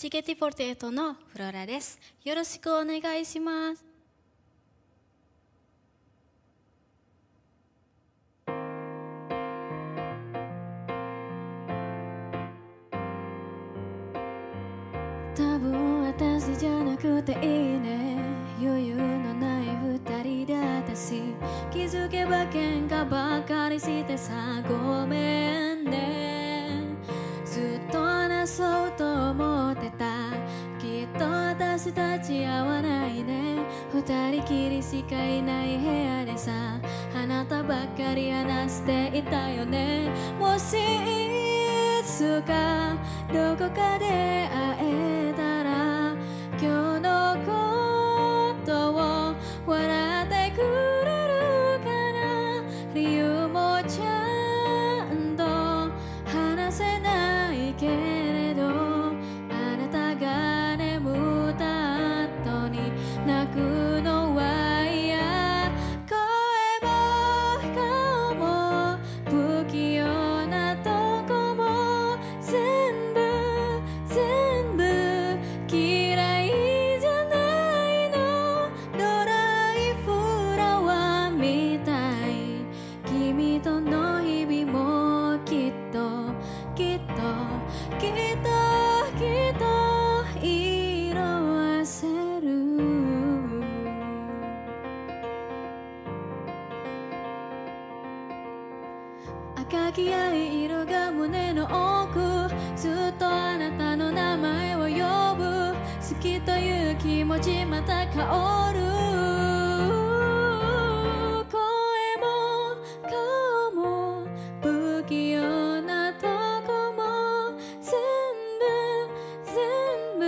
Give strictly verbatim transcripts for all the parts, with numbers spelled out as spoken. ティケティフォルティエイトのフローラです。よろしくお願いします。多分私じゃなくていいね。余裕のない二人だったし、気づけば喧嘩ばかりしてさ、ごめんね。ずっと話そうと思ってた。きっと私たち合わないね。二人きりしかいない部屋でさ、あなたばっかり話していたよね。もしいつかどこかで会えたら、今日のことを笑ってくれるかな。理由もちゃんと話せないけれど、あなたが眠った後に泣くのは嫌。声も顔も不器用なとこも全部全部嫌いじゃないの。ドライフラワーみたい。君との日々もきっときっときっときっと色褪せる。赤き合い色が胸の奥。ずっとあなたの名前を呼ぶ。好きという気持ちまた香る。声も顔も不器用なとこも全部全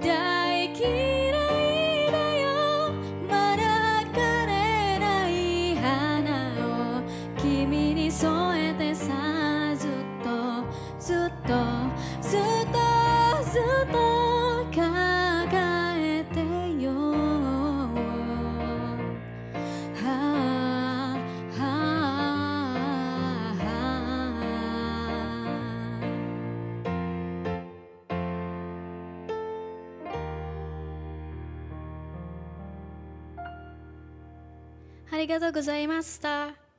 部大嫌いだよ。まだ枯れない花を君に添えてさ、ずっとずっとずっとずっと抱えてよ。はあはあはあ。ありがとうございました。